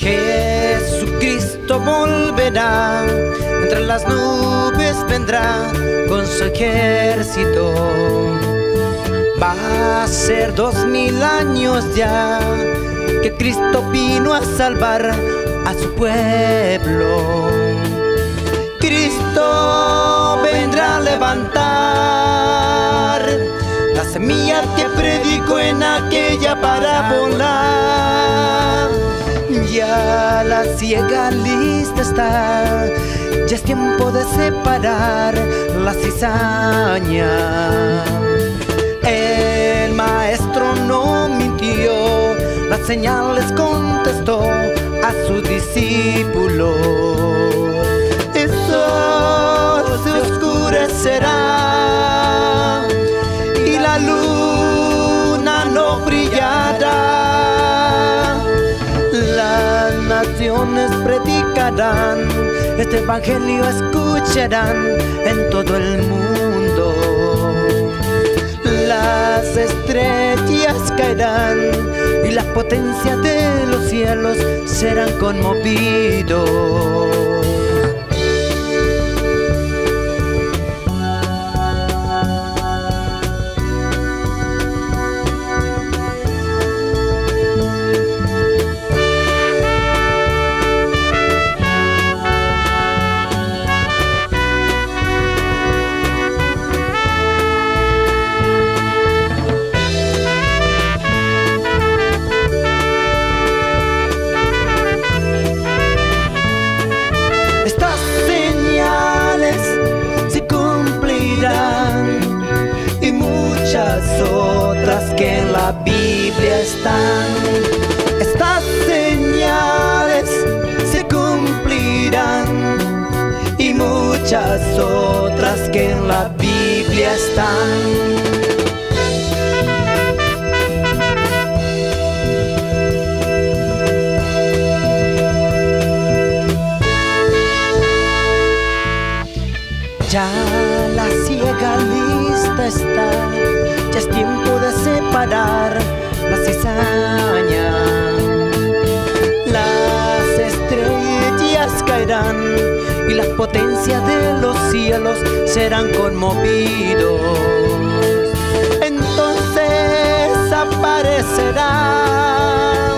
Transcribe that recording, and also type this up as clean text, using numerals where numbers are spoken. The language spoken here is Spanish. Jesucristo volverá, entre las nubes vendrá con su ejército. Va a ser 2000 años ya que Cristo vino a salvar a su pueblo. Cristo vendrá a levantar la semilla que predicó en aquella parábola. Ya la siega lista está, ya es tiempo de separar la cizaña. El maestro no mintió, las señales contestó a su discípulo. El sol se oscurecerá y la luna no brillará. Las naciones predicarán, este evangelio escucharán en todo el mundo. Las estrellas caerán y las potencias de los cielos serán conmovidos. Otras que en la Biblia están, estas señales se cumplirán y muchas otras que en la Biblia están. Ya la siega lista está, ya es tiempo de separar la cizaña. Las estrellas caerán y las potencias de los cielos serán conmovidos. Entonces aparecerá